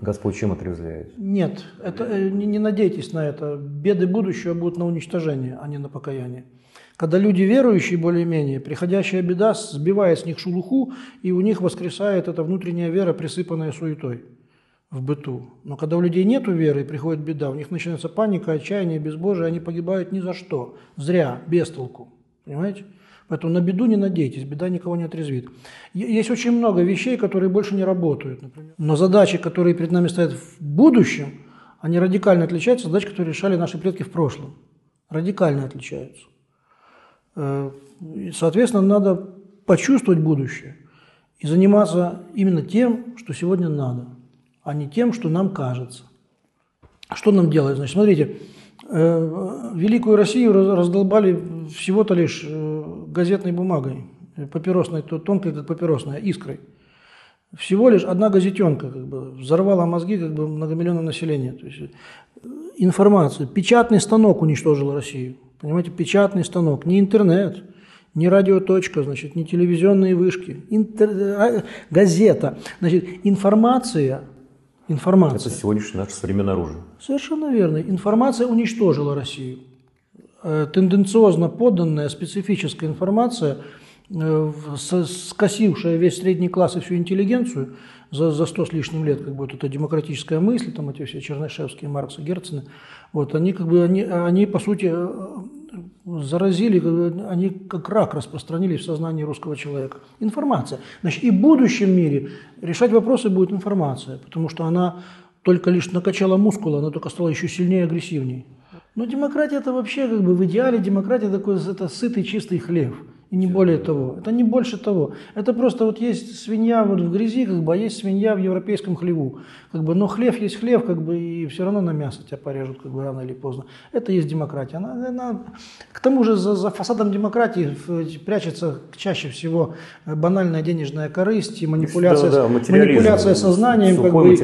Господь чем отрезвляет? Нет, это, не надейтесь на это. Беды будущего будут на уничтожение, а не на покаяние. Когда люди верующие более-менее, приходящая беда сбивает с них шелуху, и у них воскресает эта внутренняя вера, присыпанная суетой в быту. Но когда у людей нет веры и приходит беда, у них начинается паника, отчаяние, безбожие, они погибают ни за что, зря, без толку. Понимаете? Поэтому на беду не надейтесь, беда никого не отрезвит. Есть очень много вещей, которые больше не работают, например. Но задачи, которые перед нами стоят в будущем, они радикально отличаются от задач, которые решали наши предки в прошлом. Радикально отличаются. И, соответственно, надо почувствовать будущее и заниматься именно тем, что сегодня надо, а не тем, что нам кажется. Что нам делать? Значит, смотрите, Великую Россию раздолбали всего-то лишь газетной бумагой, папиросной, тонкой, как папиросная, искрой. Всего лишь одна газетенка как бы взорвала мозги как бы многомиллионного населения. То есть информация. Печатный станок уничтожил Россию. Понимаете, печатный станок. Не интернет, не радиоточка, значит, не телевизионные вышки. Газета. Значит, информация. Это сегодняшний наш современное оружие. Совершенно верно. Информация уничтожила Россию. Тенденциозно поданная специфическая информация, скосившая весь средний класс и всю интеллигенцию за 100 с лишним лет, как бы вот эта демократическая мысль, там эти все Чернышевские, Маркс и Герцены, вот, они, как бы, они по сути заразили, они как рак распространились в сознании русского человека. Информация. Значит, и в будущем мире решать вопросы будет информация, потому что она только лишь накачала мускулы, она только стала еще сильнее и агрессивнее. Но демократия это вообще как бы в идеале демократия такой, это сытый чистый хлеб. И не более того. Это не больше того. Это просто вот есть свинья вот в грязи, как бы, а есть свинья в европейском хлеву. Как бы, но хлеб есть хлеб, как бы, и все равно на мясо тебя порежут как бы, рано или поздно. Это есть демократия. Она... К тому же за фасадом демократии прячется чаще всего банальная денежная корысть и манипуляция, манипуляция сознанием. Как бы, и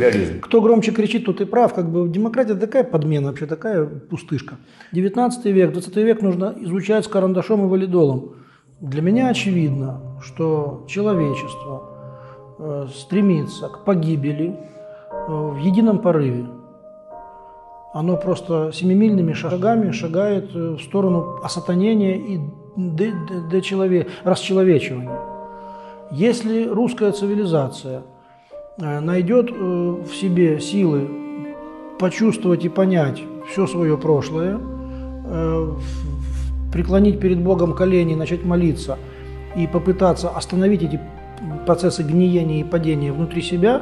кто громче кричит, тот и прав. Как бы, демократия такая подмена, вообще такая пустышка. 19 век, 20 век нужно изучать с карандашом и валидолом. Для меня очевидно, что человечество стремится к погибели в едином порыве. Оно просто семимильными шагами шагает в сторону осатанения и расчеловечивания. Если русская цивилизация найдет в себе силы почувствовать и понять все свое прошлое, преклонить перед Богом колени, начать молиться и попытаться остановить эти процессы гниения и падения внутри себя,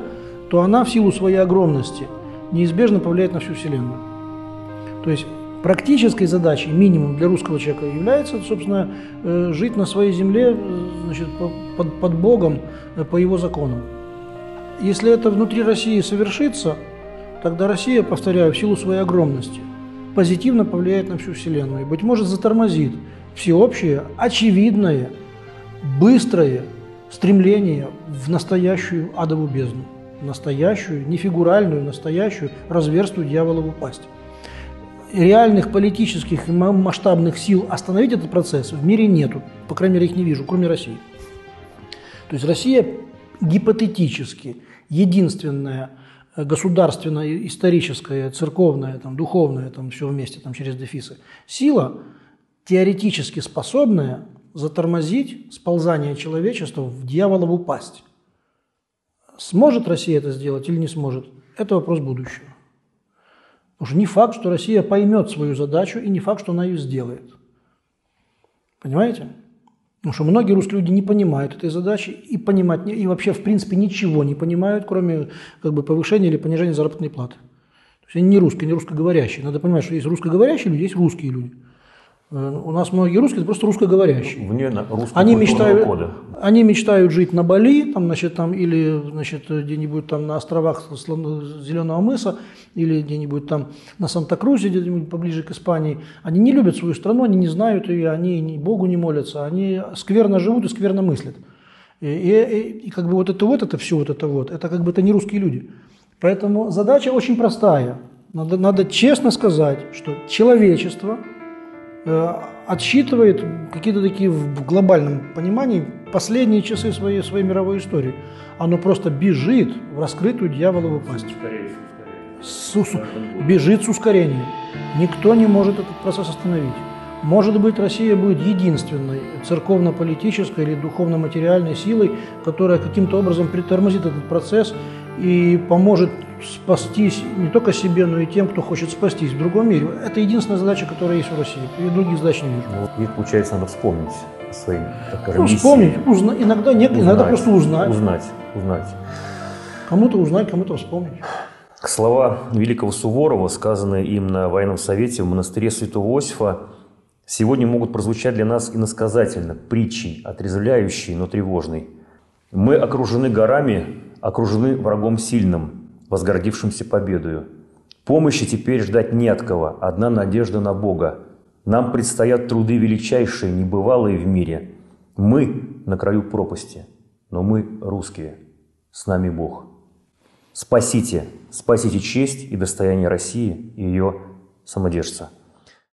то она в силу своей огромности неизбежно повлияет на всю Вселенную. То есть практической задачей, минимум для русского человека, является, собственно, жить на своей земле, значит, под Богом, по его законам. Если это внутри России совершится, тогда Россия, повторяю, в силу своей огромности, позитивно повлияет на всю Вселенную и, быть может, затормозит всеобщее, очевидное, быстрое стремление в настоящую адову бездну, в настоящую, не фигуральную, настоящую разверстую дьяволову пасть. Реальных политических и масштабных сил остановить этот процесс в мире нету, по крайней мере, их не вижу, кроме России. То есть Россия гипотетически единственная государственная, историческая, церковная, там, духовная, там, все вместе, там, через дефисы, сила, теоретически способная затормозить сползание человечества в дьяволову пасть. Сможет Россия это сделать или не сможет? Это вопрос будущего. Потому что не факт, что Россия поймет свою задачу, и не факт, что она ее сделает. Понимаете? Потому что многие русские люди не понимают этой задачи и понимать, и вообще, в принципе, ничего не понимают, кроме как бы, повышения или понижения заработной платы. То есть они не русские, не русскоговорящие. Надо понимать, что есть русскоговорящие люди, есть русские люди. У нас многие русские – это просто русскоговорящие. Они мечтают жить на Бали там, значит, там, или значит, где-нибудь там на островах Зеленого мыса, или где-нибудь там на Санта-Крузе, где-нибудь поближе к Испании. Они не любят свою страну, они не знают ее, они Богу не молятся, они скверно живут и скверно мыслят. И как бы это как бы это не русские люди. Поэтому задача очень простая. Надо честно сказать, что человечество отсчитывает какие-то такие в глобальном понимании последние часы своей мировой истории. Оно просто бежит в раскрытую дьяволову пасть. Бежит с ускорением. Никто не может этот процесс остановить. Может быть, Россия будет единственной церковно-политической или духовно-материальной силой, которая каким-то образом притормозит этот процесс и поможет спастись не только себе, но и тем, кто хочет спастись в другом мире. Это единственная задача, которая есть у России. И других задач не вижу. И получается, надо вспомнить о своей миссии. Вспомнить, иногда просто узнать. Кому-то узнать, кому-то вспомнить. Слова великого Суворова, сказанные им на военном совете в монастыре Святого Иосифа, сегодня могут прозвучать для нас иносказательно, притчей, отрезвляющей, но тревожной. «Мы окружены горами, окружены врагом сильным, возгордившимся победою. Помощи теперь ждать не от кого, одна надежда на Бога. Нам предстоят труды величайшие, небывалые в мире. Мы на краю пропасти, но мы русские, с нами Бог. Спасите честь и достояние России и ее самодержца».